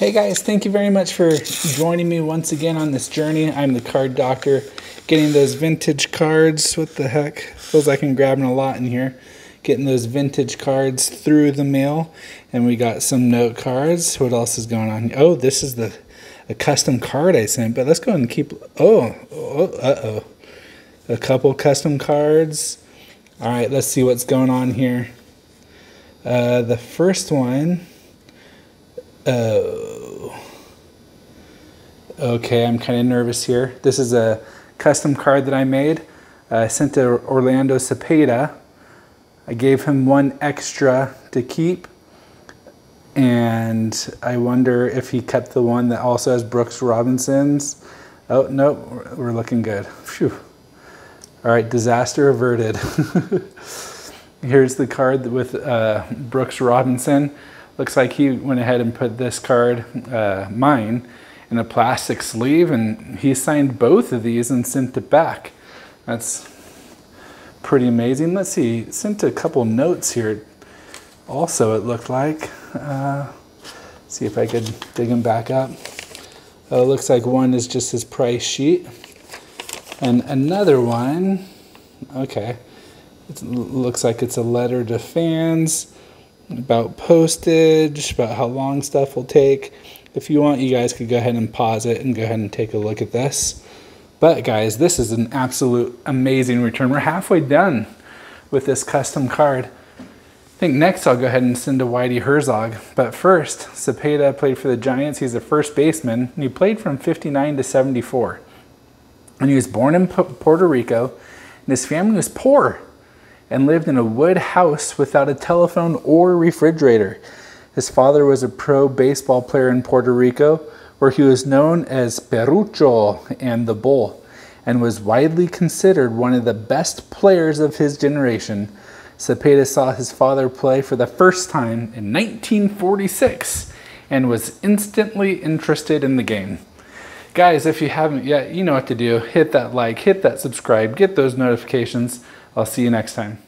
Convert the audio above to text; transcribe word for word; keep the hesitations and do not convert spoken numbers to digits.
Hey guys, thank you very much for joining me once again on this journey. I'm the card doctor, getting those vintage cards. What the heck? Feels like I'm grabbing a lot in here. Getting those vintage cards through the mail. And we got some note cards. What else is going on? Oh, this is the a custom card I sent, but let's go ahead and keep... Oh, oh uh-oh. A couple custom cards. All right, let's see what's going on here. Uh, the first one... Oh, okay, I'm kind of nervous here. This is a custom card that I made. Uh, I sent to Orlando Cepeda. I gave him one extra to keep. And I wonder if he kept the one that also has Brooks Robinson's. Oh, nope, we're looking good. Phew. All right, disaster averted. Here's the card with uh, Brooks Robinson. Looks like he went ahead and put this card, uh, mine, in a plastic sleeve, and he signed both of these and sent it back. That's pretty amazing. Let's see, he sent a couple notes here also, it looked like. Uh, see if I could dig them back up. Oh, it looks like one is just his price sheet. And another one, okay, it looks like it's a letter to fans. About postage, about how long stuff will take. If you want, you guys could go ahead and pause it and go ahead and take a look at this. But guys, this is an absolute amazing return. We're halfway done with this custom card. I think next I'll go ahead and send to Whitey Herzog. But first, Cepeda played for the Giants. He's a first baseman, and he played from fifty-nine to seventy-four. And he was born in Puerto Rico, and his family was poor and lived in a wood house without a telephone or refrigerator. His father was a pro baseball player in Puerto Rico, where he was known as Perucho and the Bull, and was widely considered one of the best players of his generation. Cepeda saw his father play for the first time in nineteen forty-six and was instantly interested in the game. Guys, if you haven't yet, you know what to do. Hit that like, hit that subscribe, get those notifications. I'll see you next time.